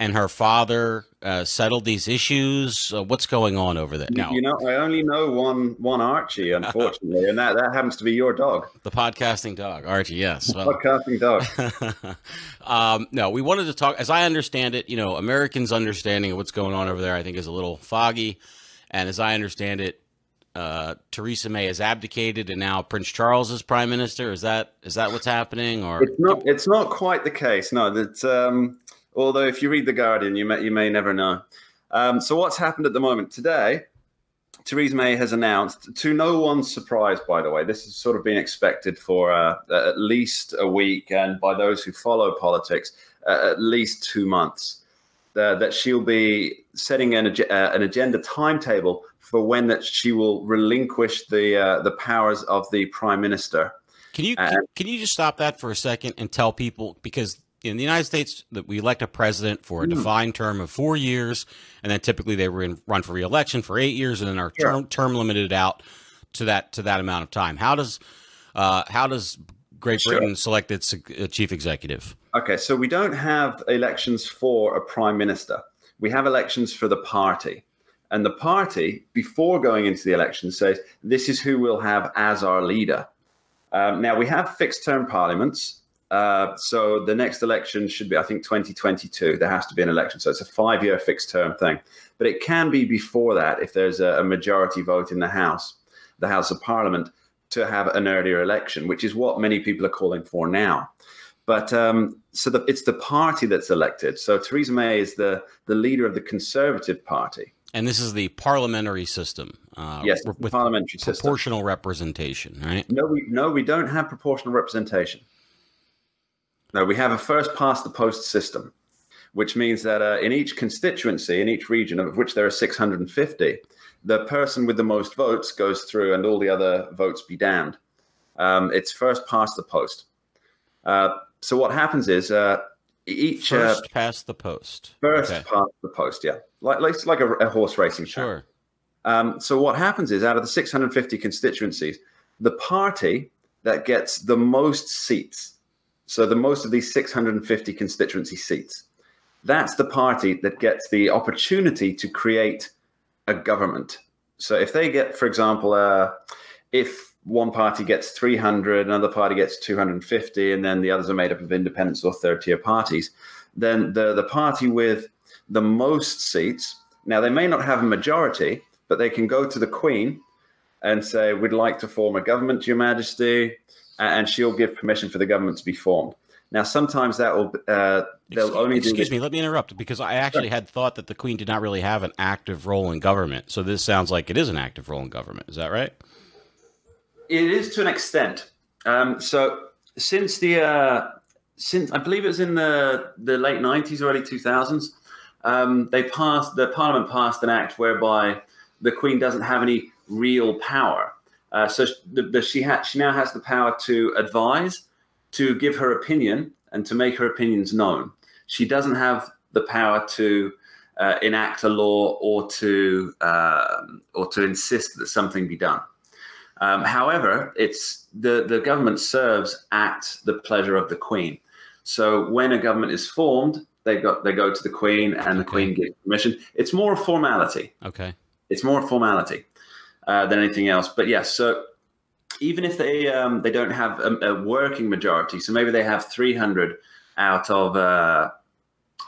and her father uh, settled these issues? Uh, what's going on over there? No. You know, I only know one one Archie, unfortunately, and that, that happens to be your dog. The podcasting dog, Archie, yes. Well, podcasting dog. um, no, we wanted to talk, as I understand it, you know, Americans' understanding of what's going on over there, I think, is a little foggy. And as I understand it, uh, Theresa May has abdicated, and now Prince Charles is prime minister. Is that is that what's happening? Or it's not. It's not quite the case. No, that's. Um, although if you read The Guardian, you may you may never know. Um, so what's happened at the moment today? Theresa May has announced, to no one's surprise, by the way, this has sort of been expected for uh, at least a week, and by those who follow politics, uh, at least two months, uh, that she'll be setting an, ag- uh, an agenda timetable for when that she will relinquish the uh, the powers of the prime minister. Can you uh, can you just stop that for a second and tell people, because in the United States, that we elect a president for a defined term of four years, and then typically they run for re-election for eight years, and then our term, term limited out to that to that amount of time. How does uh, how does Great Britain sure. select its uh, chief executive? Okay, so we don't have elections for a prime minister. We have elections for the party, and the party, before going into the election, says this is who we'll have as our leader. Um, now we have fixed-term parliaments. Uh, so the next election should be, I think, twenty twenty-two. There has to be an election. So it's a five-year fixed term thing. But it can be before that if there's a, a majority vote in the House, the House of Parliament, to have an earlier election, which is what many people are calling for now. But um, so the, it's the party that's elected. So Theresa May is the, the leader of the Conservative Party. And this is the parliamentary system. Uh, yes, with parliamentary system. Proportional representation, right? No, we no, we don't have proportional representation. No, we have a first past the post system, which means that uh, in each constituency, in each region, of which there are six hundred fifty, the person with the most votes goes through, and all the other votes be damned. Um, it's first past the post. Uh, so what happens is uh, each first uh, past the post. First okay. past the post, yeah, like like, like a, a horse racing track. Sure. Um, so what happens is, out of the six hundred fifty constituencies, the party that gets the most seats, so the most of these six hundred fifty constituency seats, that's the party that gets the opportunity to create a government. So if they get, for example, uh, if one party gets three hundred, another party gets two hundred fifty, and then the others are made up of independents or third-tier parties, then the, the party with the most seats, now they may not have a majority, but they can go to the Queen and say, we'd like to form a government, Your Majesty, and she'll give permission for the government to be formed. Now, sometimes that will uh, they'll excuse, only do excuse me. Let me interrupt, because I actually had thought that the Queen did not really have an active role in government. So this sounds like it is an active role in government. Is that right? It is to an extent. Um, so since the uh, since I believe it was in the the late nineties, early two thousands, um, they passed the Parliament passed an act whereby the Queen doesn't have any real power. Uh, so the, the, she ha she now has the power to advise, to give her opinion, and to make her opinions known. She doesn't have the power to uh, enact a law or to uh, or to insist that something be done. Um, however, it's the the government serves at the pleasure of the Queen. So when a government is formed, they go they go to the Queen, and okay. the Queen gives permission. It's more a formality. Okay, it's more a formality uh, than anything else. But yes, yeah, so. Even if they um, they don't have a, a working majority, so maybe they have three hundred out of uh,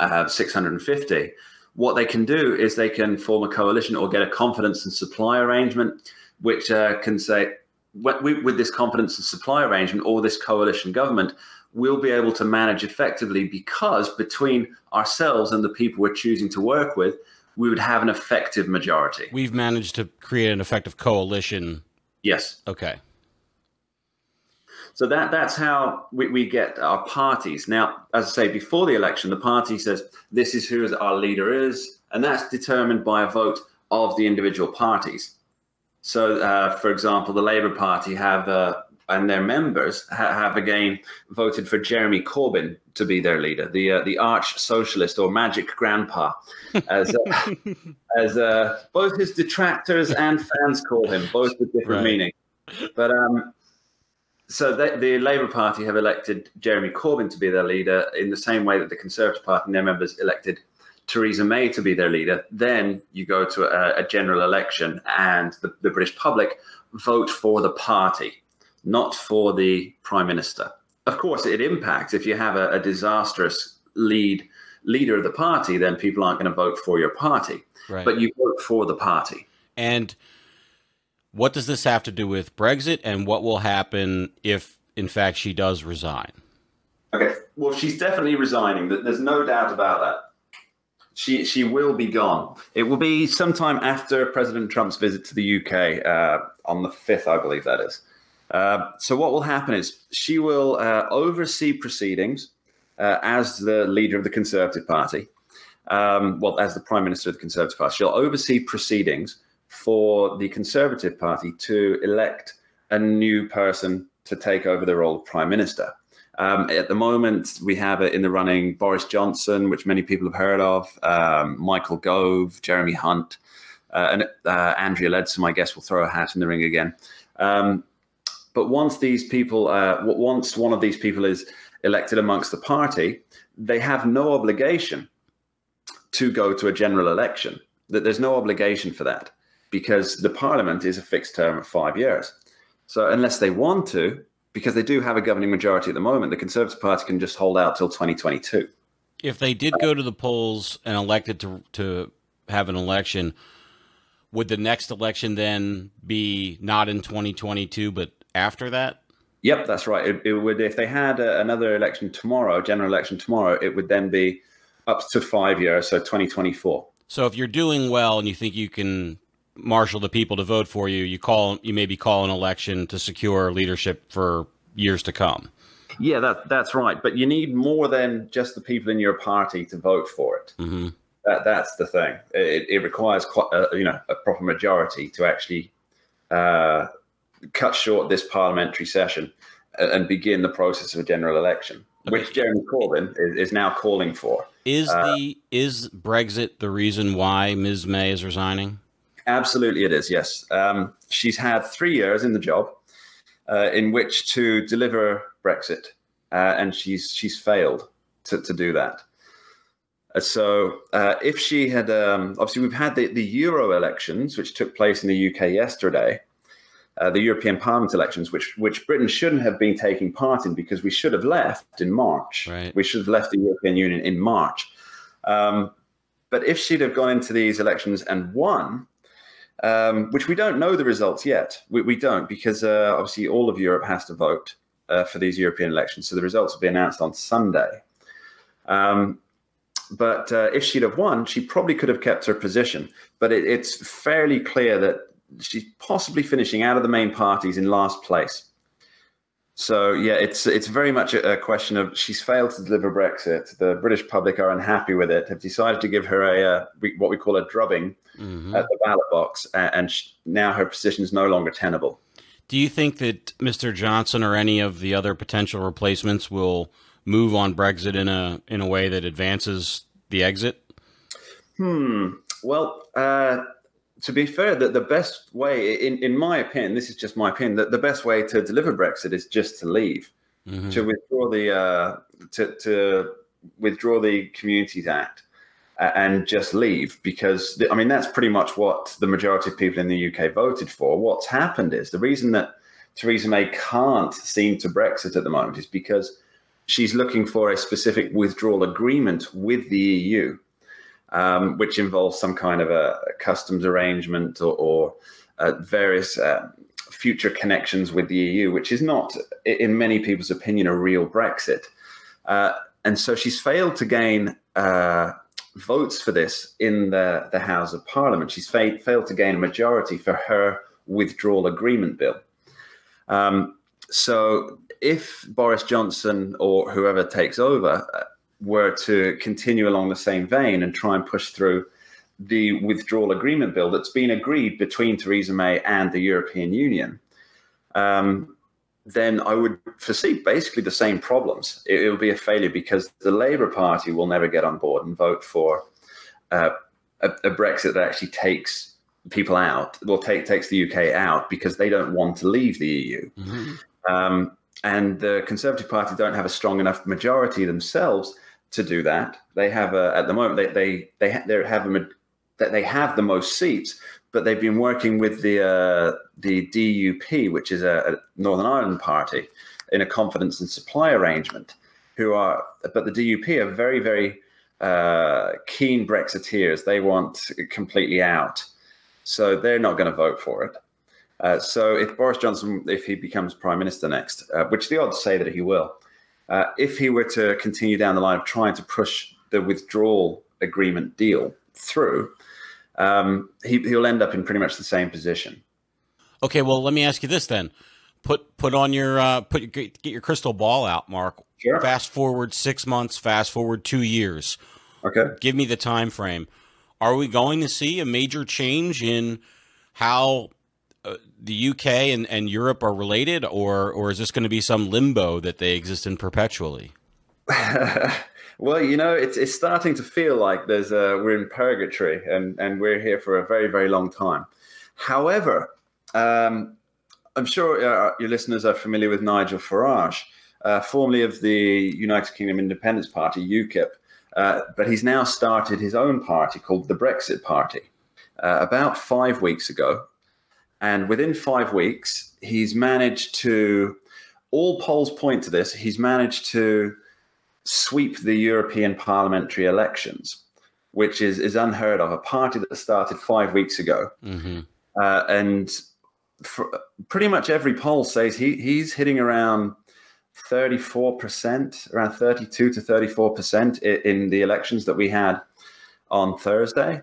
uh, six hundred fifty, what they can do is they can form a coalition or get a confidence and supply arrangement, which uh, can say, what we, with this confidence and supply arrangement or this coalition government, we'll be able to manage effectively, because between ourselves and the people we're choosing to work with, we would have an effective majority. We've managed to create an effective coalition. Yes. Okay. So that, that's how we, we get our parties. Now, as I say, before the election, the party says, this is who our leader is, and that's determined by a vote of the individual parties. So, uh, for example, the Labour Party have, uh, and their members ha have again voted for Jeremy Corbyn to be their leader, the uh, the arch socialist or magic grandpa, as uh, as uh, both his detractors and fans call him, both with different right. meaning. But um. So they, the Labour Party have elected Jeremy Corbyn to be their leader in the same way that the Conservative Party and their members elected Theresa May to be their leader. Then you go to a, a general election, and the, the British public vote for the party, not for the Prime Minister. Of course, it impacts. If you have a, a disastrous lead leader of the party, then people aren't going to vote for your party. Right. But you vote for the party. And what does this have to do with Brexit, and what will happen if, in fact, she does resign? Okay. Well, she's definitely resigning. There's no doubt about that. She she will be gone. It will be sometime after President Trump's visit to the U K uh, on the fifth, I believe that is. Uh, so what will happen is she will uh, oversee proceedings uh, as the leader of the Conservative Party. Um, well, as the Prime Minister of the Conservative Party, she'll oversee proceedings for the Conservative Party to elect a new person to take over the role of Prime Minister. Um, at the moment, we have in the running Boris Johnson, which many people have heard of, um, Michael Gove, Jeremy Hunt, uh, and uh, Andrea Leadsom, I guess, will throw a hat in the ring again. Um, but once these people, uh, once one of these people is elected amongst the party, they have no obligation to go to a general election. There's no obligation for that, because the parliament is a fixed term of five years. So unless they want to, because they do have a governing majority at the moment, the Conservative Party can just hold out till twenty twenty-two. If they did go to the polls and elected to, to have an election, would the next election then be not in twenty twenty-two, but after that? Yep, that's right. It, it would, if they had a, another election tomorrow, general election tomorrow, it would then be up to five years, so twenty twenty-four. So if you're doing well and you think you can marshal the people to vote for you, you call, you maybe call an election to secure leadership for years to come. Yeah, that, that's right. But you need more than just the people in your party to vote for it. Mm-hmm. That, that's the thing. It, it requires quite a, you know, a proper majority to actually uh, cut short this parliamentary session and begin the process of a general election, okay, which Jeremy Corbyn is, is now calling for. Is uh, the is Brexit the reason why Miz May is resigning? Absolutely, it is. Yes, um, she's had three years in the job uh, in which to deliver Brexit, uh, and she's she's failed to, to do that. So uh, if she had, um, obviously we've had the, the Euro elections, which took place in the U K yesterday, uh, the European Parliament elections, which which Britain shouldn't have been taking part in because we should have left in March. Right. We should have left the European Union in March. Um, but if she'd have gone into these elections and won, um, which we don't know the results yet, we, we don't, because uh, obviously all of Europe has to vote uh, for these European elections. So the results will be announced on Sunday. Um But uh, if she'd have won, she probably could have kept her position. But it, it's fairly clear that she's possibly finishing out of the main parties in last place. So, yeah, it's it's very much a, a question of she's failed to deliver Brexit. The British public are unhappy with it, have decided to give her a, a what we call a drubbing mm-hmm. at the ballot box. And, and she, now her position is no longer tenable. Do you think that Mister Johnson or any of the other potential replacements will move on Brexit in a in a way that advances the exit? Hmm. Well, uh, to be fair, that the best way, in, in my opinion, this is just my opinion, that the best way to deliver Brexit is just to leave, mm-hmm. to withdraw the uh, to, to withdraw the Communities Act and just leave, because I mean that's pretty much what the majority of people in the U K voted for. What's happened is the reason that Theresa May can't seem to Brexit at the moment is because she's looking for a specific withdrawal agreement with the E U, um, which involves some kind of a customs arrangement or, or uh, various uh, future connections with the E U, which is not, in many people's opinion, a real Brexit. Uh, and so she's failed to gain uh, votes for this in the, the House of Parliament. She's fa failed to gain a majority for her withdrawal agreement bill. Um, so... If Boris Johnson or whoever takes over were to continue along the same vein and try and push through the withdrawal agreement bill that's been agreed between Theresa May and the European Union, um, then I would foresee basically the same problems. It, it will be a failure because the Labour Party will never get on board and vote for uh, a, a Brexit that actually takes people out, well, take, takes the U K out, because they don't want to leave the E U. Mm-hmm. um, And the Conservative Party don't have a strong enough majority themselves to do that. They have a, at the moment they they they, ha they have a, they have the most seats, but they've been working with the uh, the D U P, which is a, a Northern Ireland party, in a confidence and supply arrangement. Who are but the D U P are very very uh, keen Brexiteers. They want it completely out, so they're not going to vote for it. Uh, so if Boris Johnson, if he becomes prime minister next, uh, which the odds say that he will, uh, if he were to continue down the line of trying to push the withdrawal agreement deal through, um, he, he'll end up in pretty much the same position. Okay, well, let me ask you this then: put put on your uh, put your, get your crystal ball out, Mark. Sure. Fast forward six months. Fast forward two years. Okay. Give me the time frame. Are we going to see a major change in how Uh, the U K and, and Europe are related, or or is this going to be some limbo that they exist in perpetually? Well, you know, it's it's starting to feel like there's a, we're in purgatory and and we're here for a very very long time. However, um, I'm sure uh, your listeners are familiar with Nigel Farage, uh, formerly of the United Kingdom Independence Party U KIP, uh, but he's now started his own party called the Brexit Party uh, about five weeks ago. And within five weeks, he's managed to, all polls point to this, he's managed to sweep the European parliamentary elections, which is, is unheard of, a party that started five weeks ago. Mm-hmm. uh, and for, pretty much every poll says he, he's hitting around thirty-four percent, around thirty-two to thirty-four percent in, in the elections that we had on Thursday.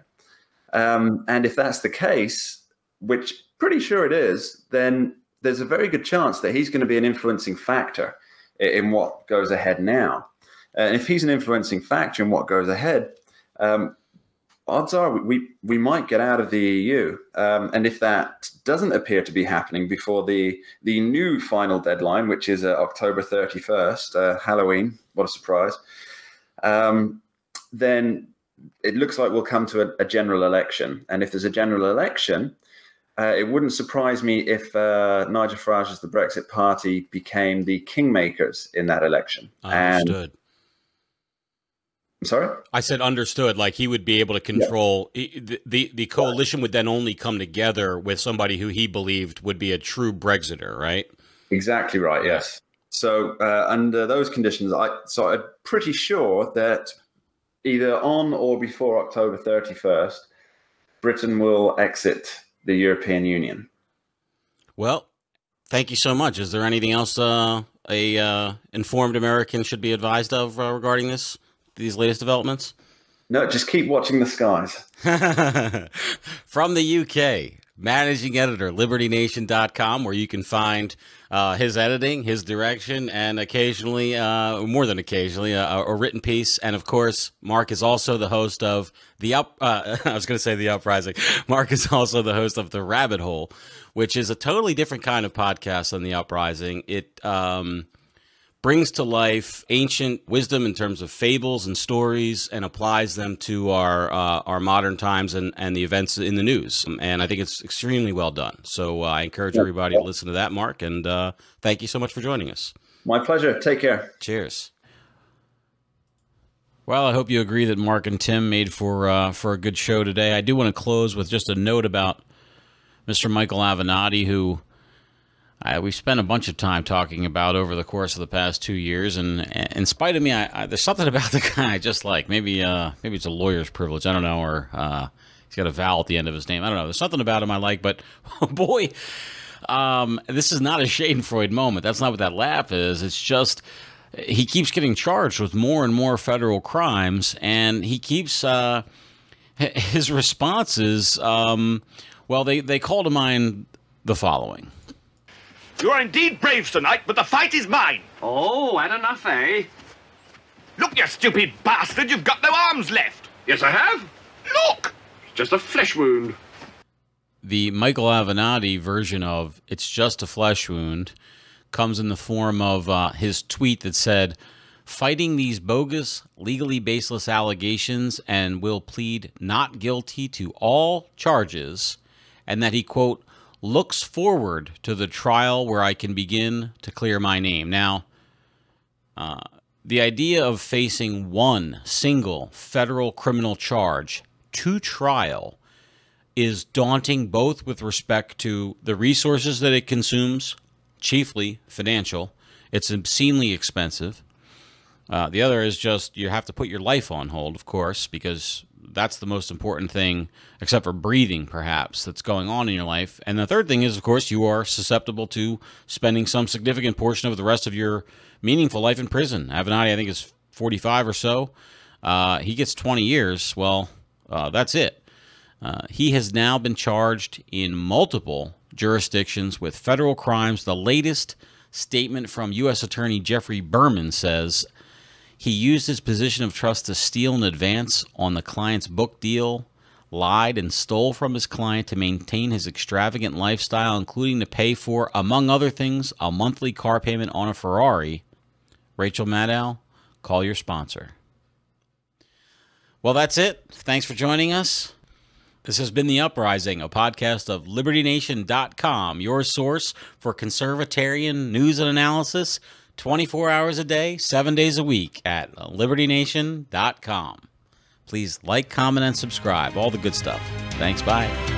Um, and if that's the case, which pretty sure it is, then there's a very good chance that he's going to be an influencing factor in what goes ahead now. And if he's an influencing factor in what goes ahead, um, odds are we, we might get out of the E U. Um, and if that doesn't appear to be happening before the, the new final deadline, which is uh, October thirty-first, uh, Halloween, what a surprise, um, then it looks like we'll come to a, a general election. And if there's a general election, uh, it wouldn't surprise me if uh, Nigel Farage's the Brexit Party became the kingmakers in that election. Understood. And I'm sorry? I said understood, like he would be able to control. Yeah. The, the, the coalition would then only come together with somebody who he believed would be a true Brexiter, right? Exactly right, yes. So uh, under those conditions, I, so I'm pretty sure that either on or before October thirty-first, Britain will exit the European Union. Well, thank you so much. Is there anything else uh, a uh, informed American should be advised of uh, regarding this? These latest developments? No, just keep watching the skies. From the U K, managing editor, Liberty Nation dot com, where you can find uh, his editing, his direction, and occasionally, uh, more than occasionally, a, a written piece. And of course, Mark is also the host of The Up... Uh, I was going to say The Uprising. Mark is also the host of The Rabbit Hole, which is a totally different kind of podcast than The Uprising. It... Um, brings to life ancient wisdom in terms of fables and stories and applies them to our uh, our modern times and, and the events in the news. And I think it's extremely well done. So uh, I encourage everybody to listen to that, Mark. And uh, thank you so much for joining us. My pleasure. Take care. Cheers. Well, I hope you agree that Mark and Tim made for, uh, for a good show today. I do want to close with just a note about Mister Michael Avenatti, who... I, we spent a bunch of time talking about over the course of the past two years, and, and in spite of me, I, I, there's something about the guy I just like. Maybe, uh, maybe it's a lawyer's privilege. I don't know, or uh, he's got a vowel at the end of his name. I don't know. There's something about him I like, but oh boy, um, this is not a Schadenfreude moment. That's not what that laugh is. It's just he keeps getting charged with more and more federal crimes, and he keeps uh, his responses. Um, well, they they call to mind the following. You are indeed brave tonight, but the fight is mine. Oh, had enough, eh? Look, you stupid bastard, you've got no arms left. Yes, I have. Look! It's just a flesh wound. The Michael Avenatti version of it's just a flesh wound comes in the form of uh, his tweet that said, fighting these bogus, legally baseless allegations and will plead not guilty to all charges, and that he, quote, looks forward to the trial where I can begin to clear my name. Now, uh, the idea of facing one single federal criminal charge to trial is daunting, both with respect to the resources that it consumes, chiefly financial. It's obscenely expensive. Uh, the other is just you have to put your life on hold, of course, because that's the most important thing, except for breathing, perhaps, that's going on in your life. And the third thing is, of course, you are susceptible to spending some significant portion of the rest of your meaningful life in prison. Avenatti, I think, is forty-five or so. Uh, he gets twenty years. Well, uh, that's it. Uh, he has now been charged in multiple jurisdictions with federal crimes. The latest statement from U S Attorney Jeffrey Berman says... he used his position of trust to steal in advance on the client's book deal, lied and stole from his client to maintain his extravagant lifestyle, including to pay for, among other things, a monthly car payment on a Ferrari. Rachel Maddow, call your sponsor. Well, that's it. Thanks for joining us. This has been The Uprising, a podcast of Liberty Nation dot com, your source for conservatarian news and analysis, twenty-four hours a day, seven days a week at Liberty Nation dot com. Please like, comment, and subscribe. All the good stuff. Thanks. Bye.